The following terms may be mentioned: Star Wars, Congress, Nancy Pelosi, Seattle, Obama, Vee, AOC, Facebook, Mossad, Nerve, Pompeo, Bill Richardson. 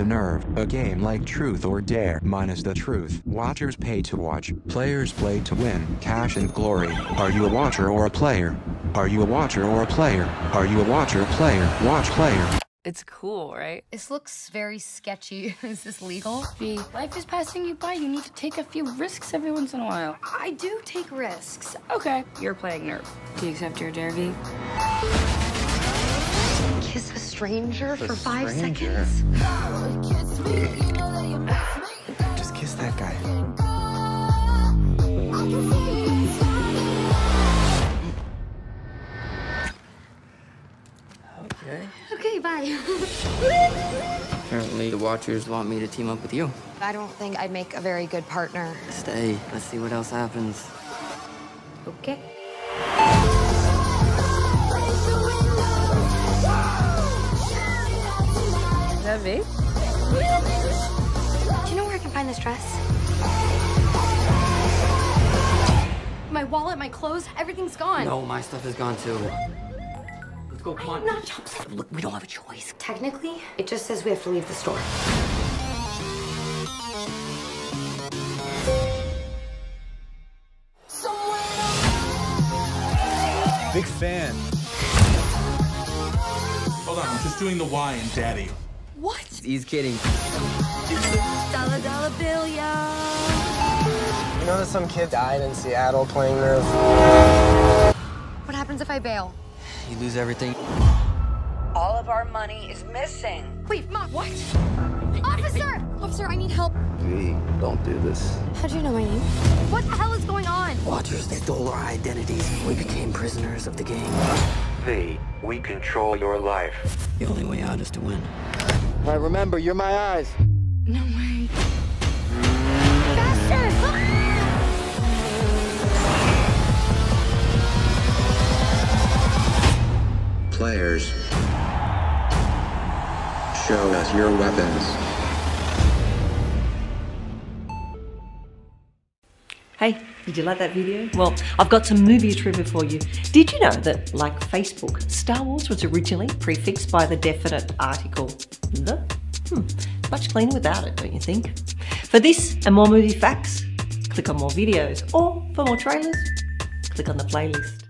to Nerve, a game like Truth or Dare minus the truth. Watchers pay to watch, players play to win. Cash and glory. Are you a watcher or a player? Are you a watcher or a player? Are you a watcher, player, watch, player? It's cool, right? This looks very sketchy. Is this legal? B, life is passing you by. You need to take a few risks every once in a while. I do take risks. Okay. You're playing Nerve. Do you accept your dare, V? Kiss a stranger for 5 seconds? Just kiss that guy. Okay. Okay, bye. Apparently, the Watchers want me to team up with you. I don't think I'd make a very good partner. Stay. Let's see what else happens. Okay. Is that me? Do you know where I can find this dress? My wallet, my clothes, everything's gone. No, my stuff is gone too. Go, come on. I'm not upset. Look, we don't have a choice. Technically, it just says we have to leave the store. Big fan. Hold on, I'm just doing the Y in Daddy. What? He's kidding. Dollar, dollar bill, yo. You know that some kid died in Seattle playing Nerve? What happens if I bail? You lose everything. All of our money is missing. Wait, Mom, what? Officer! Officer, I need help. V, don't do this. How do you know my name? What the hell is going on? Watchers, they stole our identities. We became prisoners of the game. V, we control your life. The only way out is to win. All right, remember, you're my eyes. No way. Faster! Ah! Players, show us your weapons. Hey, did you like that video? Well, I've got some movie trivia for you. Did you know that, like Facebook, Star Wars was originally prefixed by the definite article the? Much cleaner without it, don't you think? For this and more movie facts, click on more videos, or for more trailers, click on the playlist.